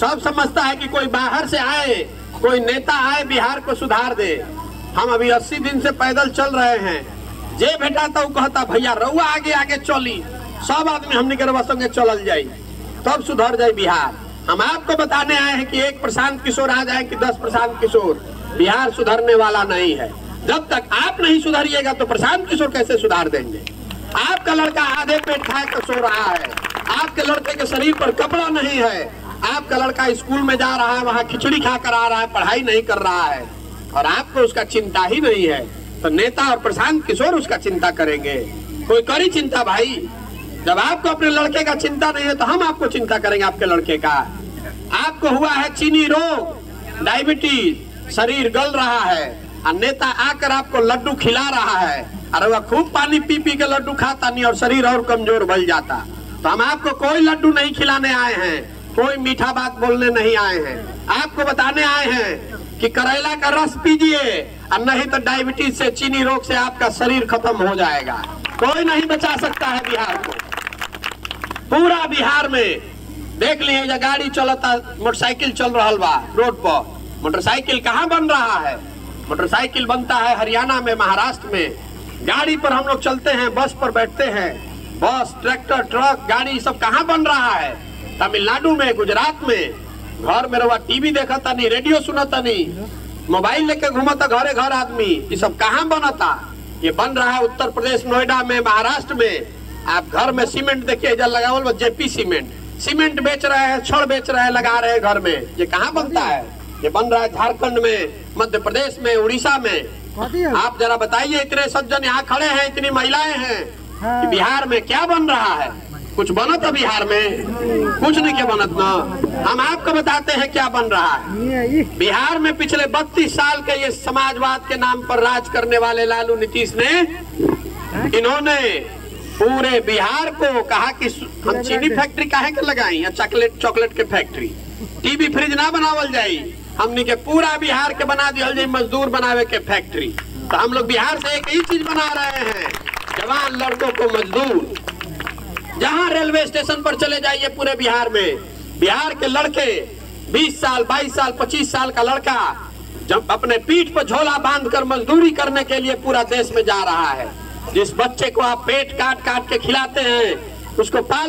सब समझता है कि कोई बाहर से आए, कोई नेता आए बिहार को सुधार दे। हम अभी 80 दिन से पैदल चल रहे हैं, जे भेटा तो कहता भैया रउआ आगे आगे चली, सब आदमी हमने करवा संगे चलल जाई तब सुधर जाए बिहार। हम आपको बताने आए हैं कि एक प्रशांत किशोर आ जाए कि 10 प्रशांत किशोर, बिहार सुधरने वाला नहीं है। जब तक आप नहीं सुधारिएगा तो प्रशांत किशोर कैसे सुधार देंगे। आपका लड़का आधे पेट खाए तो सो रहा है, आपके लड़के के शरीर पर कपड़ा नहीं है, आपका लड़का स्कूल में जा रहा है, वहाँ खिचड़ी खा कर आ रहा है, पढ़ाई नहीं कर रहा है, और आपको उसका चिंता ही नहीं है। तो नेता और प्रशांत किशोर उसका चिंता करेंगे, कोई करी चिंता भाई। जब आपको अपने लड़के का चिंता नहीं है तो हम आपको चिंता करेंगे आपके लड़के का। आपको हुआ है चीनी रोग, डायबिटीज, शरीर गल रहा है, और नेता आकर आपको लड्डू खिला रहा है, अरे वह खूब पानी पी पी के लड्डू खाता नहीं और शरीर और कमजोर बन जाता। तो हम आपको कोई लड्डू नहीं खिलाने आए हैं, कोई मीठा बात बोलने नहीं आए हैं। आपको बताने आए हैं कि करेला का रस पीजिए और नहीं तो डायबिटीज से, चीनी रोग से आपका शरीर खत्म हो जाएगा। कोई नहीं बचा सकता है बिहार को। पूरा बिहार में देख लीजिए, गाड़ी चलता, मोटरसाइकिल चल रहा बा रोड पर। मोटरसाइकिल कहाँ बन रहा है? मोटरसाइकिल बनता है हरियाणा में, महाराष्ट्र में। गाड़ी पर हम लोग चलते हैं, बस पर बैठते हैं, बस, ट्रैक्टर, ट्रक, गाड़ी सब कहाँ बन रहा है? तमिलनाडु में, गुजरात में। घर में रवा टीवी देखा था नहीं, रेडियो सुना था नहीं, मोबाइल लेके घूमता घरे घर आदमी। ये सब कहाँ बना था? ये बन रहा है उत्तर प्रदेश, नोएडा में, महाराष्ट्र में। आप घर में सीमेंट देखिए, इधर लगावल वो जेपी सीमेंट, सीमेंट बेच रहे हैं, छड़ बेच रहे हैं, लगा रहे हैं घर में। ये कहाँ बनता है? ये बन रहा है झारखण्ड में, मध्य प्रदेश में, उड़ीसा में। आप जरा बताइए, इतने सज्जन यहाँ खड़े हैं, इतनी महिलाएं हैं कि बिहार में क्या बन रहा है? कुछ बनत है बिहार में? कुछ नहीं क्या बनत ना। हम आपको बताते हैं क्या बन रहा है बिहार में। पिछले 32 साल के ये समाजवाद के नाम पर राज करने वाले लालू, नीतीश ने, इन्होंने पूरे बिहार को कहा कि हम चीनी फैक्ट्री काहे के लगाई या चॉकलेट के फैक्ट्री, टीवी फ्रिज ना बनावल जाई, हमने के पूरा बिहार के बना दिया जाए मजदूर बनावे के फैक्ट्री। तो हम लोग बिहार से एक ही चीज बना रहे हैं, जवान लड़कों को मजदूर। जहाँ रेलवे स्टेशन पर चले जाइए पूरे बिहार में, बिहार के लड़के 20 साल, 22 साल, 25 साल का लड़का जब अपने पीठ पर झोला बांधकर मजदूरी करने के लिए पूरा देश में जा रहा है। जिस बच्चे को आप पेट काट काट के खिलाते हैं उसको पाल